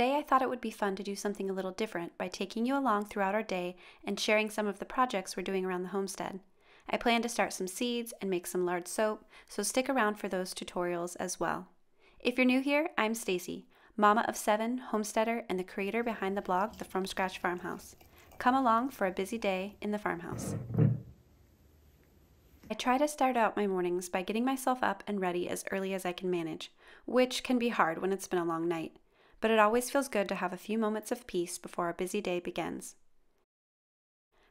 today I thought it would be fun to do something a little different by taking you along throughout our day and sharing some of the projects we're doing around the homestead. I plan to start some seeds and make some lard soap, so stick around for those tutorials as well. If you're new here, I'm Stacy, mama of 7, homesteader, and the creator behind the blog The From Scratch Farmhouse. Come along for a busy day in the farmhouse. I try to start out my mornings by getting myself up and ready as early as I can manage, which can be hard when it's been a long night, but it always feels good to have a few moments of peace before our busy day begins.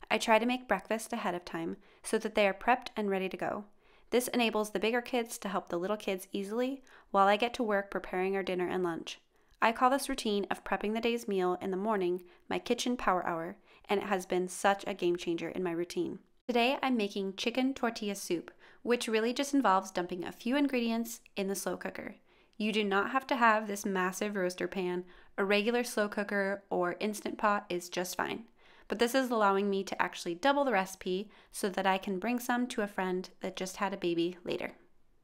I try to make breakfast ahead of time so that they are prepped and ready to go. This enables the bigger kids to help the little kids easily while I get to work preparing our dinner and lunch. I call this routine of prepping the day's meal in the morning my kitchen power hour, and it has been such a game changer in my routine. Today I'm making chicken tortilla soup, which really just involves dumping a few ingredients in the slow cooker. You do not have to have this massive roaster pan. A regular slow cooker or instant pot is just fine. But this is allowing me to actually double the recipe so that I can bring some to a friend that just had a baby later.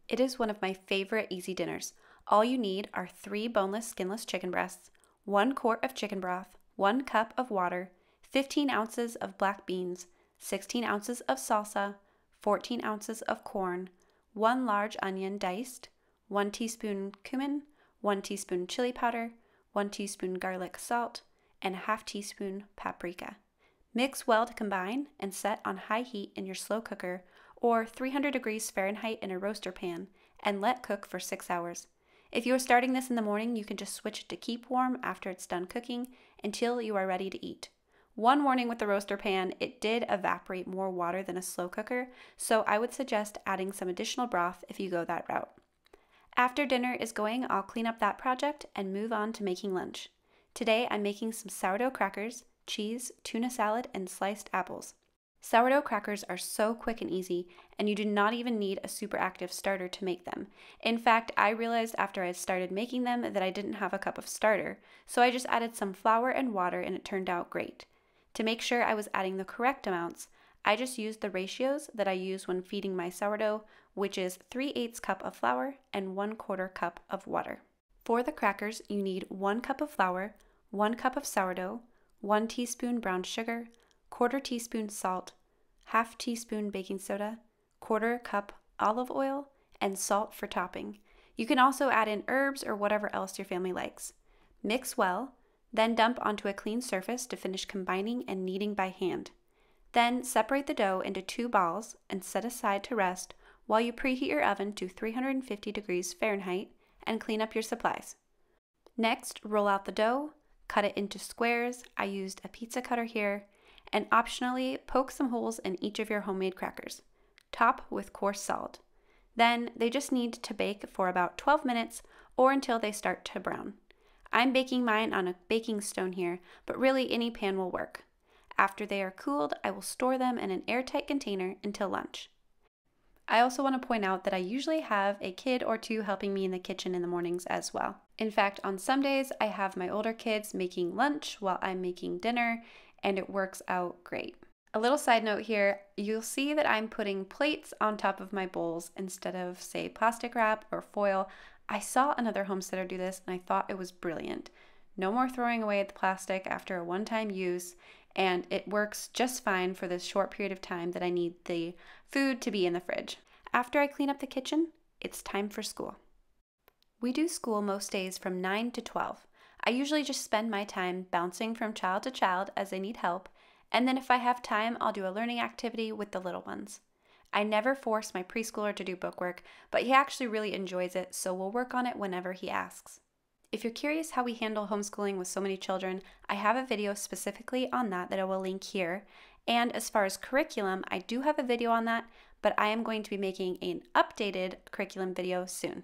It is one of my favorite easy dinners. All you need are 3 boneless, skinless chicken breasts, 1 quart of chicken broth, 1 cup of water, 15 ounces of black beans, 16 ounces of salsa, 14 ounces of corn, 1 large onion diced, 1 teaspoon cumin, 1 teaspoon chili powder, 1 teaspoon garlic salt, and a half teaspoon paprika. Mix well to combine and set on high heat in your slow cooker or 300 degrees Fahrenheit in a roaster pan and let cook for 6 hours. If you are starting this in the morning, you can just switch it to keep warm after it's done cooking until you are ready to eat. One warning with the roaster pan, it did evaporate more water than a slow cooker, so I would suggest adding some additional broth if you go that route. After dinner is going, I'll clean up that project and move on to making lunch. Today I'm making some sourdough crackers, cheese, tuna salad, and sliced apples. Sourdough crackers are so quick and easy, and you do not even need a super active starter to make them. In fact, I realized after I started making them that I didn't have a cup of starter, so I just added some flour and water and it turned out great. To make sure I was adding the correct amounts, I just used the ratios that I use when feeding my sourdough, which is 3/8 cup of flour and 1/4 cup of water. For the crackers, you need 1 cup of flour, 1 cup of sourdough, 1 teaspoon brown sugar, 1/4 teaspoon salt, half teaspoon baking soda, 1/4 cup olive oil, and salt for topping. You can also add in herbs or whatever else your family likes. Mix well. Then dump onto a clean surface to finish combining and kneading by hand. Then separate the dough into 2 balls and set aside to rest while you preheat your oven to 350 degrees Fahrenheit and clean up your supplies. Next, roll out the dough, cut it into squares, I used a pizza cutter here, and optionally poke some holes in each of your homemade crackers. Top with coarse salt. Then they just need to bake for about 12 minutes or until they start to brown. I'm baking mine on a baking stone here, but really any pan will work. After they are cooled, I will store them in an airtight container until lunch. I also want to point out that I usually have a kid or 2 helping me in the kitchen in the mornings as well. In fact, on some days I have my older kids making lunch while I'm making dinner, and it works out great. A little side note here, you'll see that I'm putting plates on top of my bowls instead of, say, plastic wrap or foil. I saw another homesteader do this and I thought it was brilliant. No more throwing away the plastic after a one-time use, and it works just fine for this short period of time that I need the food to be in the fridge. After I clean up the kitchen, it's time for school. We do school most days from 9 to 12. I usually just spend my time bouncing from child to child as they need help, and then if I have time, I'll do a learning activity with the little ones. I never force my preschooler to do bookwork, but he actually really enjoys it, so we'll work on it whenever he asks. If you're curious how we handle homeschooling with so many children, I have a video specifically on that I will link here. And as far as curriculum, I do have a video on that, but I am going to be making an updated curriculum video soon.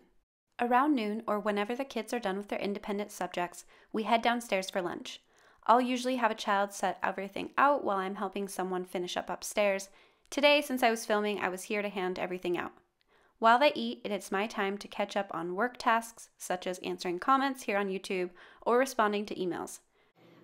Around noon, or whenever the kids are done with their independent subjects, we head downstairs for lunch. I'll usually have a child set everything out while I'm helping someone finish up upstairs. Today, since I was filming, I was here to hand everything out. While they eat, it's my time to catch up on work tasks, such as answering comments here on YouTube or responding to emails.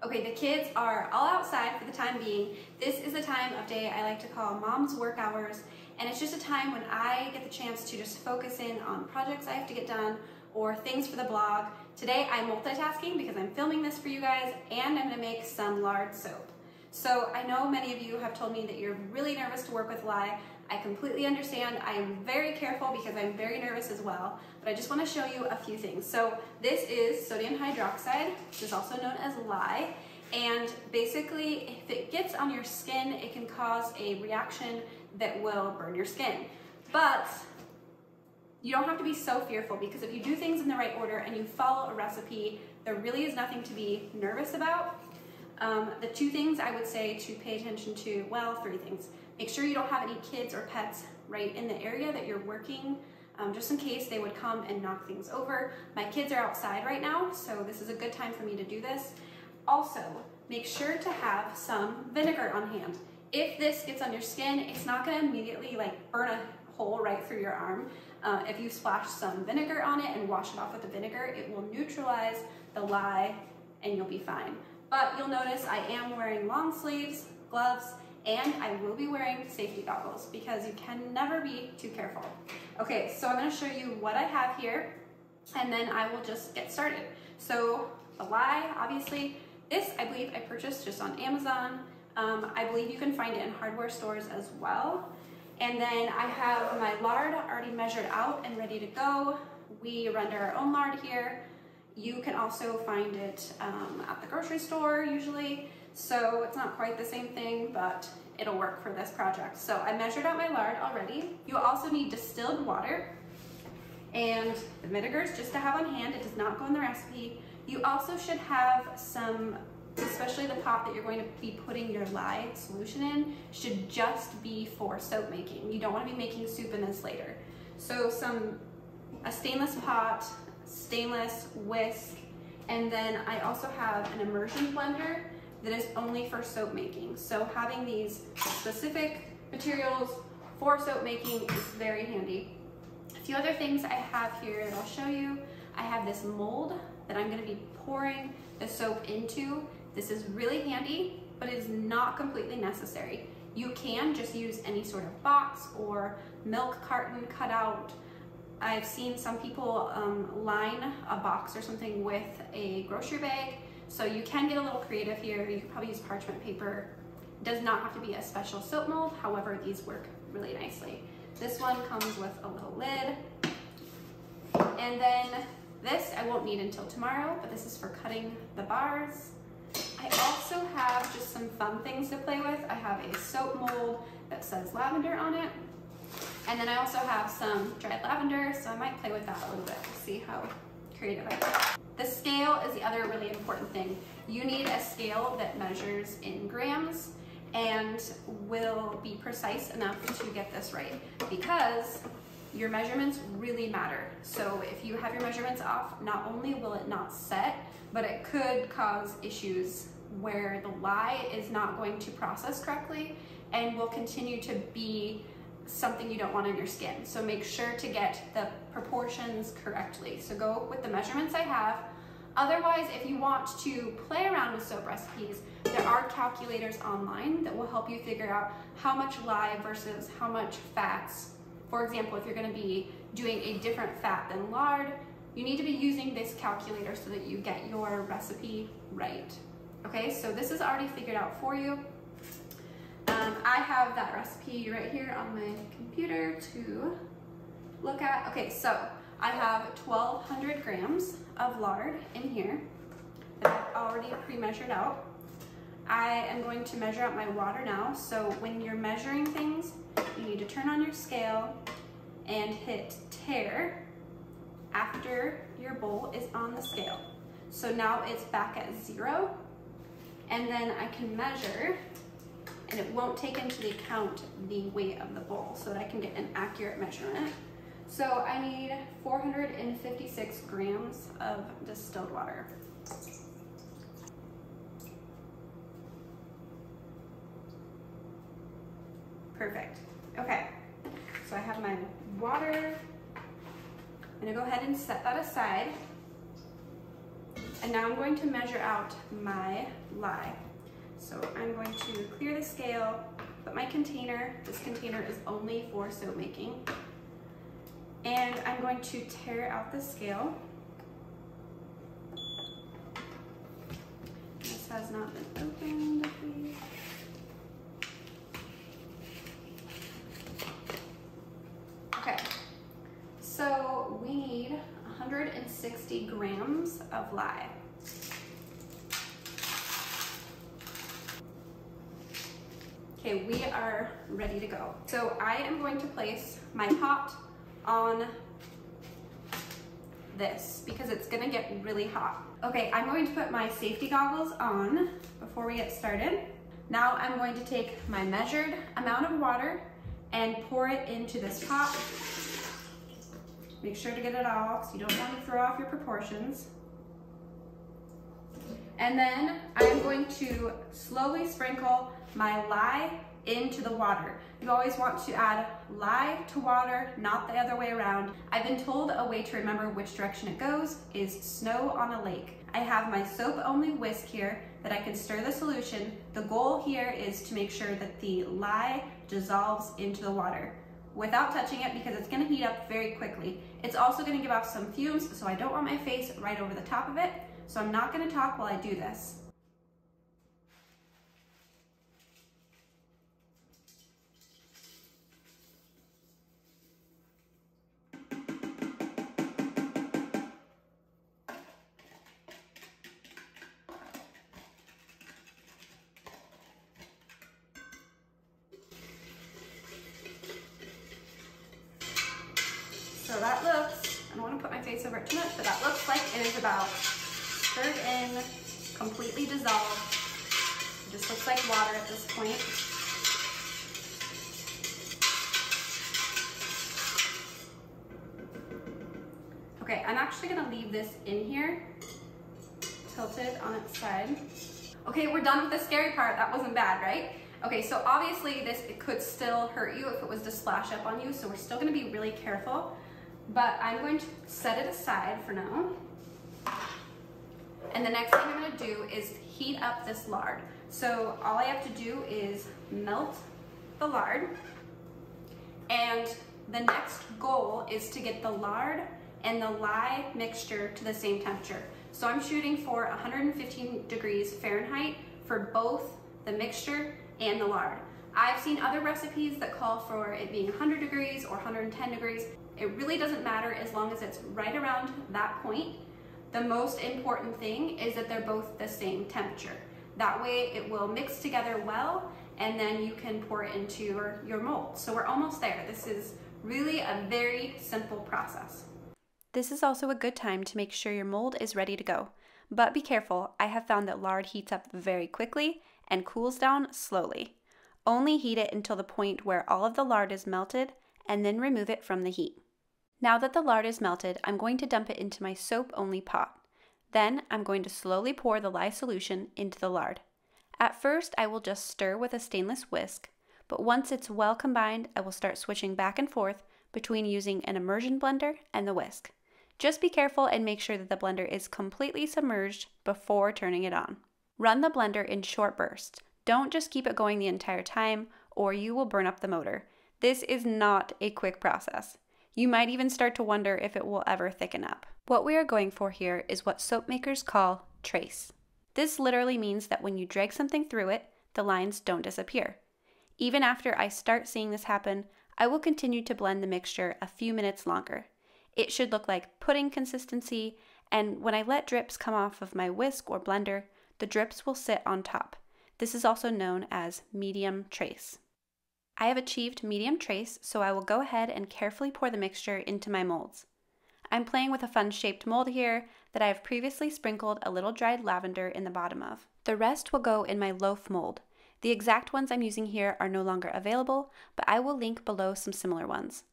Okay, the kids are all outside for the time being. This is the time of day I like to call mom's work hours, and it's just a time when I get the chance to just focus in on projects I have to get done or things for the blog. Today I'm multitasking because I'm filming this for you guys and I'm gonna make some lard soap. So I know many of you have told me that you're really nervous to work with lye. I completely understand. I am very careful because I'm very nervous as well, but I just wanna show you a few things. So this is sodium hydroxide, which is also known as lye. And basically, if it gets on your skin, it can cause a reaction that will burn your skin. But you don't have to be so fearful because if you do things in the right order and you follow a recipe, there really is nothing to be nervous about. The two things I would say to pay attention to, well, three things. Make sure you don't have any kids or pets right in the area that you're working, just in case they would come and knock things over. My kids are outside right now, so this is a good time for me to do this. Also, make sure to have some vinegar on hand. If this gets on your skin, it's not gonna immediately like burn a hole right through your arm. If you splash some vinegar on it and wash it off with the vinegar, it will neutralize the lye and you'll be fine. But you'll notice I am wearing long sleeves, gloves, and I will be wearing safety goggles because you can never be too careful. Okay, so I'm gonna show you what I have here and then I will just get started. So the lye, obviously, this I believe I purchased just on Amazon. I believe you can find it in hardware stores as well. And then I have my lard already measured out and ready to go. We render our own lard here. You can also find it at the grocery store usually. So it's not quite the same thing, but it'll work for this project. So I measured out my lard already. You also need distilled water and the vinegar is just to have on hand. It does not go in the recipe. You also should have some, especially the pot that you're going to be putting your lye solution in should just be for soap making. You don't want to be making soup in this later. So a stainless pot, stainless whisk, and then I also have an immersion blender that is only for soap making. So having these specific materials for soap making is very handy. A few other things I have here that I'll show you. I have this mold that I'm going to be pouring the soap into. This is really handy, but it's not completely necessary. You can just use any sort of box or milk carton cutout. I've seen some people line a box or something with a grocery bag, so you can get a little creative here. You could probably use parchment paper. It does not have to be a special soap mold, however, these work really nicely. This one comes with a little lid. And then this I won't need until tomorrow, but this is for cutting the bars. I also have just some fun things to play with. I have a soap mold that says lavender on it. And then I also have some dried lavender, so I might play with that a little bit. We'll see how creative I am. The scale is the other really important thing. You need a scale that measures in grams and will be precise enough to get this right because your measurements really matter. So if you have your measurements off, not only will it not set, but it could cause issues where the lye is not going to process correctly and will continue to be something you don't want in your skin. So make sure to get the proportions correctly. So go with the measurements I have. Otherwise, if you want to play around with soap recipes, there are calculators online that will help you figure out how much lye versus how much fats. For example, if you're going to be doing a different fat than lard, you need to be using this calculator so that you get your recipe right. Okay, so this is already figured out for you. I have that recipe right here on my computer to look at. Okay, so I have 1,200 grams of lard in here that I've already pre-measured out. I am going to measure out my water now. So when you're measuring things, you need to turn on your scale and hit tear after your bowl is on the scale. So now it's back at 0, and then I can measure, and it won't take into account the weight of the bowl so that I can get an accurate measurement. So I need 456 grams of distilled water. Perfect. Okay, so I have my water. I'm gonna go ahead and set that aside. And now I'm going to measure out my lye. So I'm going to clear the scale, put my container. This container is only for soap making. And I'm going to tear out the scale. has not been opened this week. Okay, so we need 160 grams of lye. Okay, we are ready to go. So I am going to place my pot on this because it's gonna get really hot. Okay, I'm going to put my safety goggles on before we get started. Now I'm going to take my measured amount of water and pour it into this pot. Make sure to get it all because you don't want to throw off your proportions. And then I'm going to slowly sprinkle my lye into the water. You always want to add lye to water, not the other way around. I've been told a way to remember which direction it goes is snow on a lake. I have my soap-only whisk here that I can stir the solution. The goal here is to make sure that the lye dissolves into the water without touching it because it's gonna heat up very quickly. It's also gonna give off some fumes, so I don't want my face right over the top of it. So I'm not gonna talk while I do this. So that looks, I don't wanna put my face over it too much, but that looks like it is about stirred in, completely dissolved. It just looks like water at this point. Okay, I'm actually gonna leave this in here, tilted on its side. Okay, we're done with the scary part. That wasn't bad, right? Okay, so obviously it could still hurt you if it was to splash up on you, so we're still gonna be really careful. But I'm going to set it aside for now. And the next thing I'm gonna do is heat up this lard. So all I have to do is melt the lard. And the next goal is to get the lard and the lye mixture to the same temperature. So I'm shooting for 115 degrees Fahrenheit for both the mixture and the lard. I've seen other recipes that call for it being 100 degrees or 110 degrees. It really doesn't matter as long as it's right around that point. The most important thing is that they're both the same temperature. That way it will mix together well and then you can pour it into your mold. So we're almost there. This is really a very simple process. This is also a good time to make sure your mold is ready to go. But be careful, I have found that lard heats up very quickly and cools down slowly. Only heat it until the point where all of the lard is melted and then remove it from the heat. Now that the lard is melted, I'm going to dump it into my soap-only pot. Then I'm going to slowly pour the lye solution into the lard. At first, I will just stir with a stainless whisk, but once it's well combined, I will start switching back and forth between using an immersion blender and the whisk. Just be careful and make sure that the blender is completely submerged before turning it on. Run the blender in short bursts. Don't just keep it going the entire time, or you will burn up the motor. This is not a quick process. You might even start to wonder if it will ever thicken up. What we are going for here is what soap makers call trace. This literally means that when you drag something through it, the lines don't disappear. Even after I start seeing this happen, I will continue to blend the mixture a few minutes longer. It should look like pudding consistency, and when I let drips come off of my whisk or blender, the drips will sit on top. This is also known as medium trace. I have achieved medium trace, so I will go ahead and carefully pour the mixture into my molds. I'm playing with a fun shaped mold here that I have previously sprinkled a little dried lavender in the bottom of. The rest will go in my loaf mold. The exact ones I'm using here are no longer available, but I will link below some similar ones.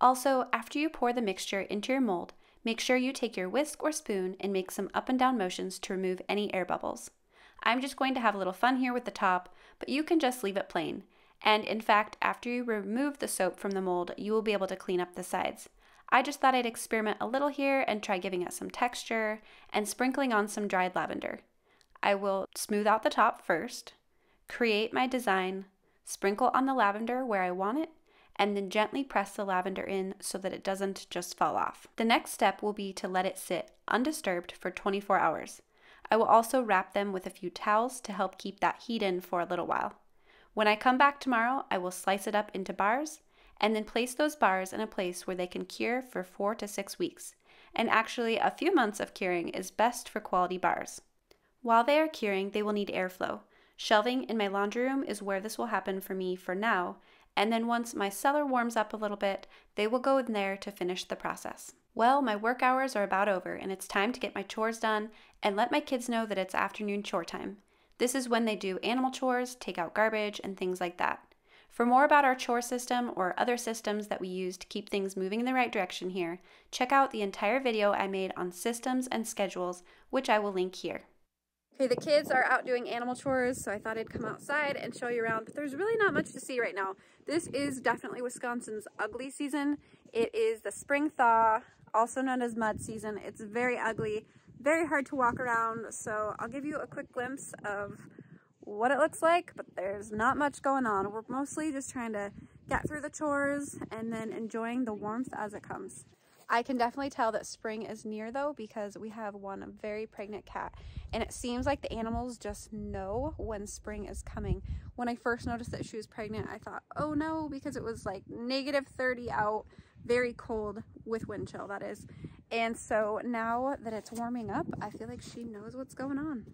Also, after you pour the mixture into your mold, make sure you take your whisk or spoon and make some up and down motions to remove any air bubbles. I'm just going to have a little fun here with the top, but you can just leave it plain. And in fact, after you remove the soap from the mold, you will be able to clean up the sides. I just thought I'd experiment a little here and try giving it some texture and sprinkling on some dried lavender. I will smooth out the top first, create my design, sprinkle on the lavender where I want it, and then gently press the lavender in so that it doesn't just fall off. The next step will be to let it sit undisturbed for 24 hours. I will also wrap them with a few towels to help keep that heat in for a little while. When I come back tomorrow, I will slice it up into bars and then place those bars in a place where they can cure for 4 to 6 weeks. And actually, a few months of curing is best for quality bars. While they are curing, they will need airflow. Shelving in my laundry room is where this will happen for me for now, and then once my cellar warms up a little bit, they will go in there to finish the process. Well, my work hours are about over, and it's time to get my chores done and let my kids know that it's afternoon chore time. This is when they do animal chores, take out garbage, and things like that. For more about our chore system or other systems that we use to keep things moving in the right direction here, check out the entire video I made on systems and schedules, which I will link here. Okay, the kids are out doing animal chores, so I thought I'd come outside and show you around, but there's really not much to see right now. This is definitely Wisconsin's ugly season. It is the spring thaw, also known as mud season. It's very ugly, very hard to walk around, so I'll give you a quick glimpse of what it looks like, but there's not much going on. We're mostly just trying to get through the chores and then enjoying the warmth as it comes. I can definitely tell that spring is near though, because we have one very pregnant cat, and it seems like the animals just know when spring is coming. When I first noticed that she was pregnant, I thought, oh no, because it was like negative 30 out, very cold with wind chill, that is. And so now that it's warming up, I feel like she knows what's going on.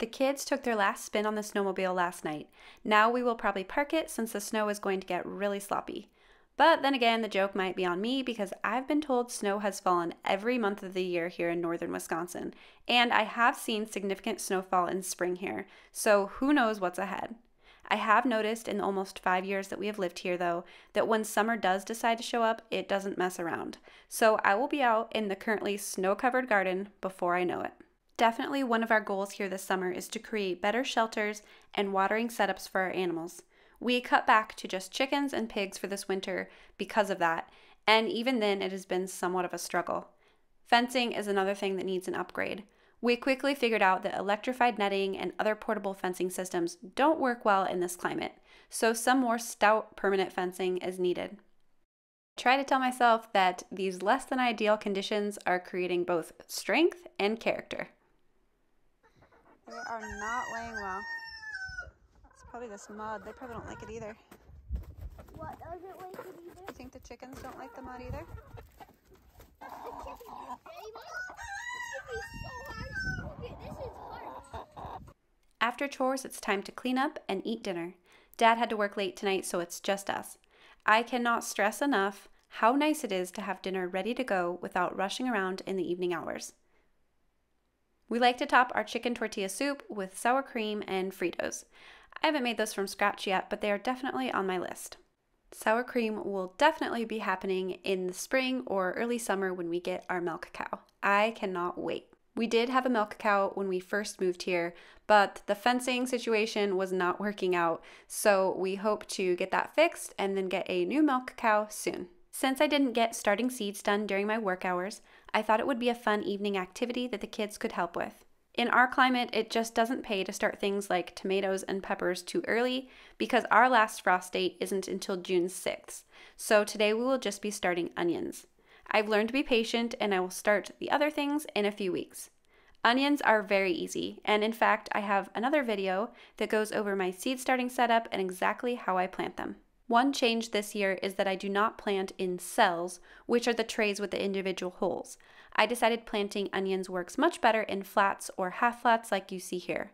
The kids took their last spin on the snowmobile last night. Now we will probably park it since the snow is going to get really sloppy. But then again, the joke might be on me because I've been told snow has fallen every month of the year here in northern Wisconsin, and I have seen significant snowfall in spring here, so who knows what's ahead. I have noticed in the almost 5 years that we have lived here though, that when summer does decide to show up, it doesn't mess around. So I will be out in the currently snow-covered garden before I know it. Definitely one of our goals here this summer is to create better shelters and watering setups for our animals. We cut back to just chickens and pigs for this winter because of that, and even then it has been somewhat of a struggle. Fencing is another thing that needs an upgrade. We quickly figured out that electrified netting and other portable fencing systems don't work well in this climate, so some more stout permanent fencing is needed. I try to tell myself that these less than ideal conditions are creating both strength and character. They are not laying well. Probably this mud. They probably don't like it either. What doesn't like it either? You think the chickens don't like the mud either? The chickens are very much. This is so hard. This is hard. After chores, it's time to clean up and eat dinner. Dad had to work late tonight, so it's just us. I cannot stress enough how nice it is to have dinner ready to go without rushing around in the evening hours. We like to top our chicken tortilla soup with sour cream and Fritos. I haven't made those from scratch yet, but they are definitely on my list. Sour cream will definitely be happening in the spring or early summer when we get our milk cow. I cannot wait. We did have a milk cow when we first moved here, but the fencing situation was not working out, so we hope to get that fixed and then get a new milk cow soon. Since I didn't get starting seeds done during my work hours, I thought it would be a fun evening activity that the kids could help with. In our climate, it just doesn't pay to start things like tomatoes and peppers too early because our last frost date isn't until June 6th, so today we will just be starting onions. I've learned to be patient and I will start the other things in a few weeks. Onions are very easy, and in fact, I have another video that goes over my seed starting setup and exactly how I plant them. One change this year is that I do not plant in cells, which are the trays with the individual holes. I decided planting onions works much better in flats or half flats like you see here.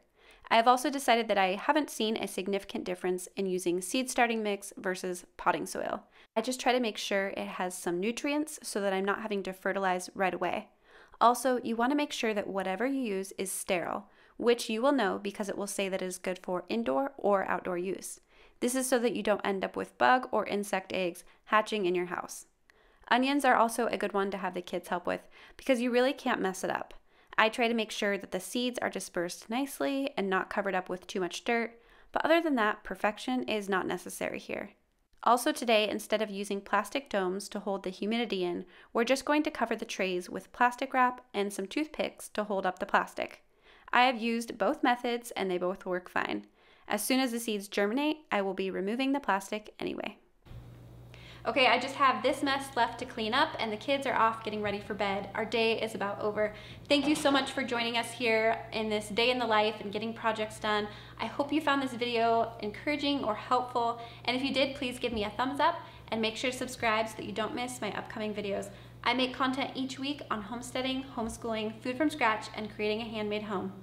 I have also decided that I haven't seen a significant difference in using seed starting mix versus potting soil. I just try to make sure it has some nutrients so that I'm not having to fertilize right away. Also, you want to make sure that whatever you use is sterile, which you will know because it will say that it is good for indoor or outdoor use. This is so that you don't end up with bug or insect eggs hatching in your house. Onions are also a good one to have the kids help with because you really can't mess it up. I try to make sure that the seeds are dispersed nicely and not covered up with too much dirt, but other than that, perfection is not necessary here. Also today, instead of using plastic domes to hold the humidity in, we're just going to cover the trays with plastic wrap and some toothpicks to hold up the plastic. I have used both methods and they both work fine. As soon as the seeds germinate, I will be removing the plastic anyway. Okay, I just have this mess left to clean up and the kids are off getting ready for bed. Our day is about over. Thank you so much for joining us here in this day in the life and getting projects done. I hope you found this video encouraging or helpful. And if you did, please give me a thumbs up and make sure to subscribe so that you don't miss my upcoming videos. I make content each week on homesteading, homeschooling, food from scratch, and creating a handmade home.